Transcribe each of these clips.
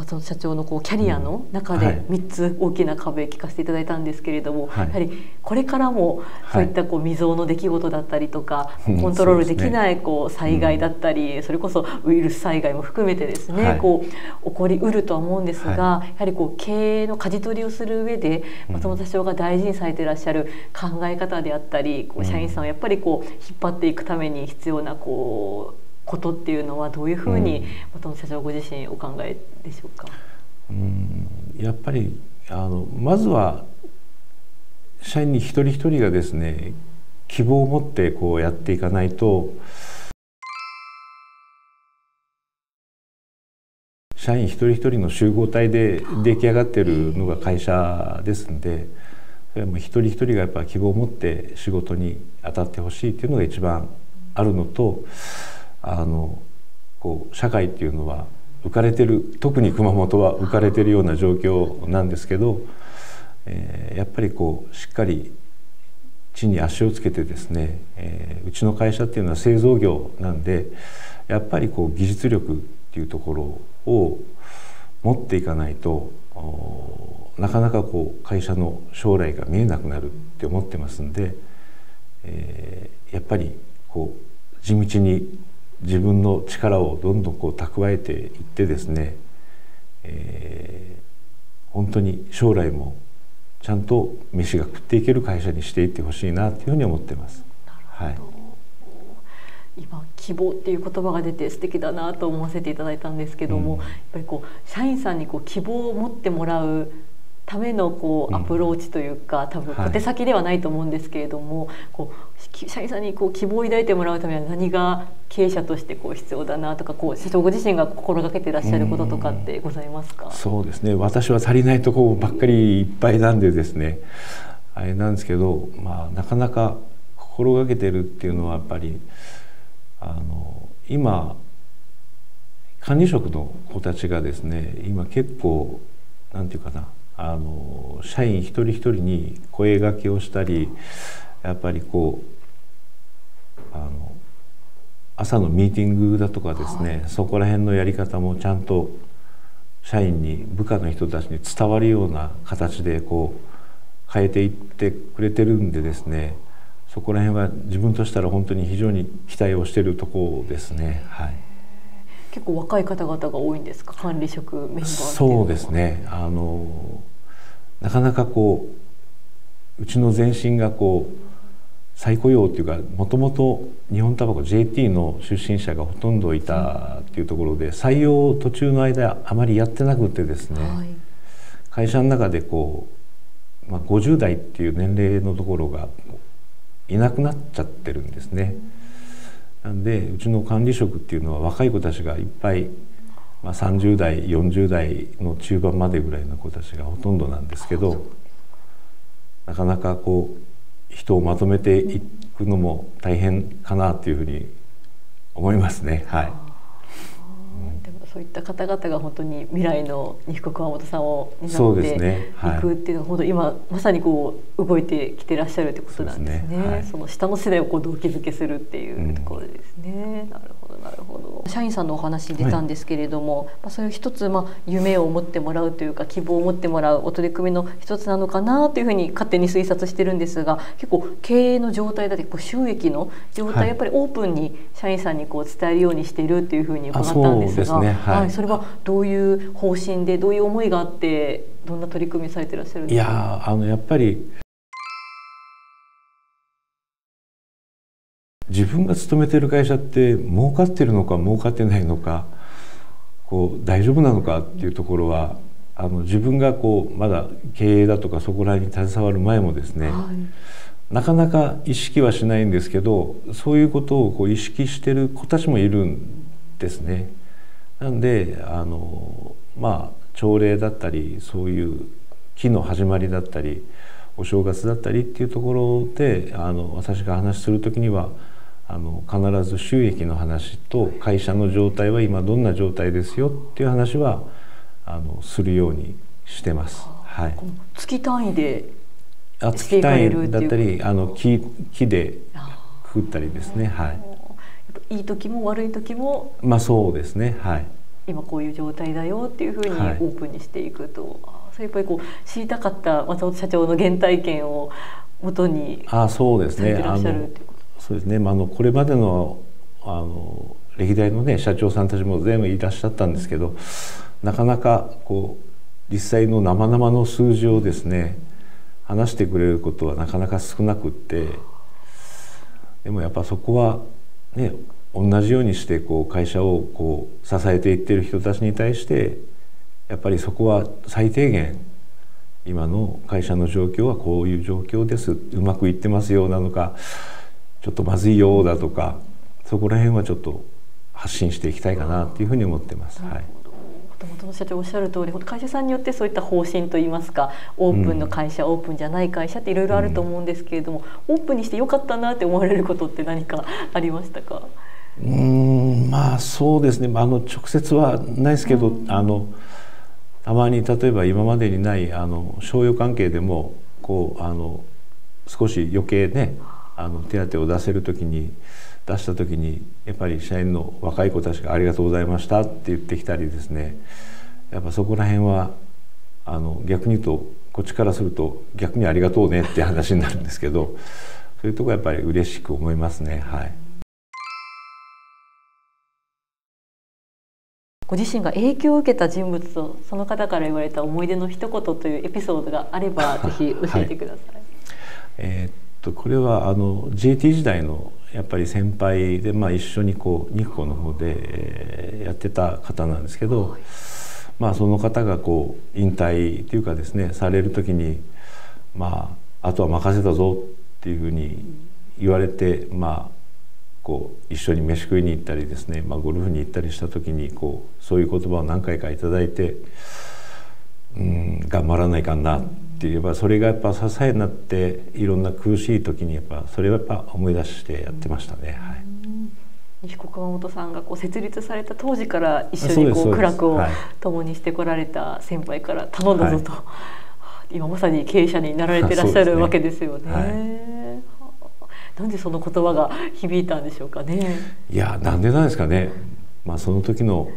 松本社長のこうキャリアの中で3つ大きな壁聞かせていただいたんですけれども、はい、やはりこれからもそういったこう未曾有の出来事だったりとか、はい、コントロールできないこう災害だったり、それこそウイルス災害も含めてですね、はい、こう起こりうるとは思うんですが、はい、やはりこう経営の舵取りをする上で松本社長が大事にされていらっしゃる考え方であったり、こう社員さんをやっぱりこう引っ張っていくために必要なこうことっていうのはどういうふうに松本社長ご自身お考えでしょうか。やっぱりまずは社員に一人一人がですね、希望を持ってこうやっていかないと、社員一人一人の集合体で出来上がっているのが会社ですので、それはもう一人一人がやっぱ希望を持って仕事に当たってほしいっていうのが一番あるのと。こう社会っていうのは浮かれてる、特に熊本は浮かれてるような状況なんですけど、やっぱりこうしっかり地に足をつけてですね、うちの会社っていうのは製造業なんで、やっぱりこう技術力っていうところを持っていかないとなかなかこう会社の将来が見えなくなるって思ってますんで、やっぱりこう地道に自分の力をどんどんこう蓄えていってですね、本当に将来もちゃんと飯が食っていける会社にしていってほしいなというふうに思ってます。はい、今希望っていう言葉が出て素敵だなと思わせていただいたんですけども、やっぱりこう社員さんにこう希望を持ってもらうためのこうアプローチというか、多分小手先ではないと思うんですけれども、はい、こう社員さんにこう希望を抱いてもらうためには何が経営者としてこう必要だなとか、こう社長ご自身が心がけていらっしゃることとかってございますか。そうですね、私は足りないとこばっかりいっぱいなんでですね、あれなんですけど、まあ、なかなか心がけてるっていうのはやっぱり今管理職の子たちがですね、今結構なんていうかな、社員一人一人に声がけをしたり、やっぱりこう朝のミーティングだとかですね、そこら辺のやり方もちゃんと社員に、部下の人たちに伝わるような形でこう変えていってくれてるんでですね、そこら辺は自分としたら本当に非常に期待をしているところですね。はい。結構若い方々が多いんですか、管理職メンバーっていうのは。そうですね、なかなかこううちの前身がこう再雇用っていうか、もともと日本タバコ JT の出身者がほとんどいたっていうところで、採用途中の間あまりやってなくてですね、はい、会社の中でこう、まあ、50代っていう年齢のところがいなくなっちゃってるんですね。なんでうちの管理職っていうのは若い子たちがいっぱい、まあ、30代40代の中盤までぐらいの子たちがほとんどなんですけど、なかなかこう人をまとめていくのも大変かなというふうに思いますね。はい、でもそういった方々が本当に未来の二福熊本さんを担っていくっていうのは、本当に今まさにこう動いてきてらっしゃるってことなんですね。はい、その下の世代をこう動機づけするっていうところですね。なるほどなるほど。社員さんのお話に出たんですけれども、はい、そういう一つ夢を持ってもらうというか、希望を持ってもらうお取り組みの一つなのかなというふうに勝手に推察してるんですが、結構経営の状態だって収益の状態、はい、やっぱりオープンに社員さんにこう伝えるようにしているっていうふうに伺ったんですが。それはどういう方針で、どういう思いがあって、どんな取り組みされていらっしゃるんですか。いや、やっぱり自分が勤めている会社って儲かってるのか儲かってないのか、こう大丈夫なのかっていうところは、自分がこうまだ経営だとかそこら辺に携わる前もですね、はい、なかなか意識はしないんですけど、そういうことをこう意識している子たちもいるんですね。なんでまあ朝礼だったり、そういう期の始まりだったりお正月だったりっていうところで私が話する時には必ず収益の話と会社の状態は今どんな状態ですよっていう話はするようにしてます。はい、月単位で月単位だったり期でくくったりですね。はい、いい時も悪い時も、まあそうですね。はい、今こういう状態だよっていうふうにオープンにしていくと、はい、それやっぱりこう知りたかった松本社長の原体験をもとにされてらっしゃるっていうこと。そうですね、これまでの歴代のね社長さんたちも全部いらっしゃったんですけど、なかなかこう実際の生々の数字をですね話してくれることはなかなか少なくって、でもやっぱそこはね同じようにしてこう会社をこう支えていってる人たちに対してやっぱりそこは最低限今の会社の状況はこういう状況です、うまくいってますよなのかちょっとまずいよだとかそこら辺はちょっと発信していきたいかなというふうに思ってます。元々社長おっしゃる通り、会社さんによってそういった方針といいますか、オープンの会社、オープンじゃない会社っていろいろあると思うんですけれども、オープンにしてよかったなって思われることって何かありましたか？まあそうですね、直接はないですけど、たまに例えば今までにない商用関係でもこう少し余計ね手当を出した時にやっぱり社員の若い子たちが「ありがとうございました」って言ってきたりですね、やっぱそこら辺は逆に言うとこっちからすると逆に「ありがとうね」って話になるんですけどそういうとこはやっぱり嬉しく思いますね。はい、ご自身が影響を受けた人物とその方から言われた思い出の一言というエピソードがあればぜひ教えてください。はい、これはJT 時代のやっぱり先輩で、一緒にこう日光の方でやってた方なんですけど、その方がこう引退というかですねされる時に、あとは任せたぞっていうふうに言われて、こう一緒に飯食いに行ったりですね、ゴルフに行ったりした時にこうそういう言葉を何回かいただいて、頑張らないかんなって言えばそれがやっぱ支えになって、いろんな苦しい時にやっぱそれをやっぱ思い出してやってましたね。はい、西小熊本さんがこう設立された当時から一緒にこう苦楽を共にしてこられた先輩から頼んだぞと、はい、今まさに経営者になられてらっしゃるわけですよね。なんでその言葉が響いたんでしょうかね。いや、なんでなんですかね。その時の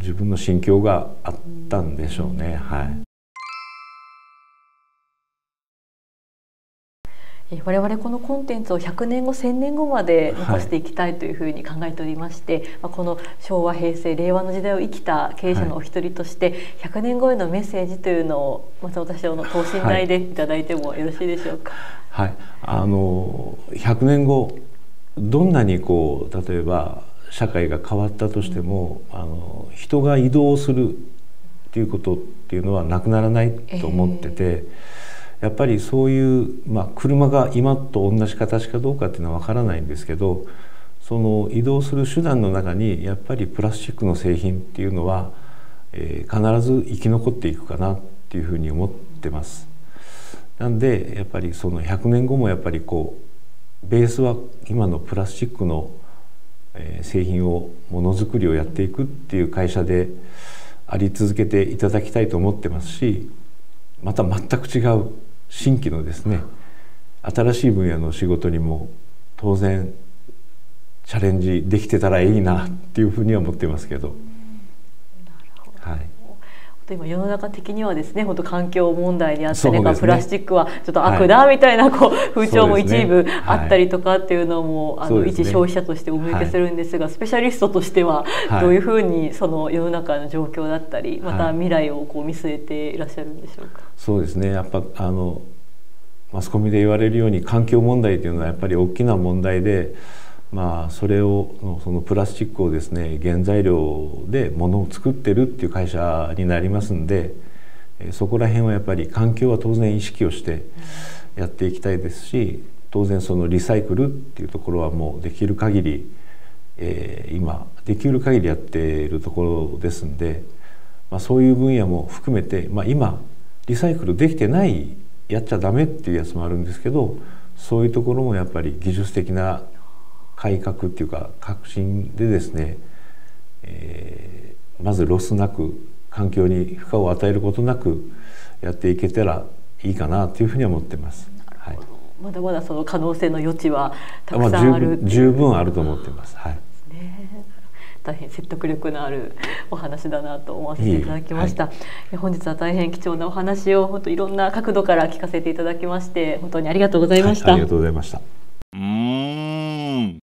自分の心境があったんでしょうね。はい。我々このコンテンツを100年後1000年後まで残していきたいというふうに考えておりまして、この昭和平成令和の時代を生きた経営者のお一人として、100年後へのメッセージというのを松本社長の等身大でいただいてもよろしいでしょうか。はい、100年後どんなにこう例えば社会が変わったとしても、人が移動するっていうことっていうのはなくならないと思ってて、やっぱりそういう、車が今と同じ形かどうかっていうのは分からないんですけど、その移動する手段の中にやっぱりプラスチックの製品っていうのは、必ず生き残っていくかなっていうふうに思ってます。なんでやっぱりその100年後もやっぱりこうベースは今のプラスチックの製品をものづくりをやっていくっていう会社であり続けていただきたいと思ってますし、また全く違う新規のですね新しい分野の仕事にも当然チャレンジできてたらいいなっていうふうには思ってますけど。はい、今世の中的にはですね本当環境問題であったり、プラスチックはちょっと悪だみたいなこう風潮も一部あったりとかっていうのも一消費者としてお見受けするんですが、スペシャリストとしてはどういうふうにその世の中の状況だったり、また未来をこう見据えていらっしゃるんでしょうか。そうですね、やっぱマスコミで言われるように環境問題というのはやっぱり大きな問題で、それをそのプラスチックをですね原材料で物を作ってるっていう会社になりますんで、そこら辺はやっぱり環境は当然意識をしてやっていきたいですし、当然そのリサイクルっていうところはもうできる限り、今できる限りやっているところですんで、そういう分野も含めて、今リサイクルできてないやっちゃダメっていうやつもあるんですけど、そういうところもやっぱり技術的な改革っていうか革新でですね、まずロスなく環境に負荷を与えることなくやっていけたらいいかなというふうには思ってます。はい、まだまだその可能性の余地はたくさんある。十分あると思ってます。はい。大変説得力のあるお話だなと思わせていただきました。本日は大変貴重なお話を本当いろんな角度から聞かせていただきまして、本当にありがとうございました。はい、ありがとうございました。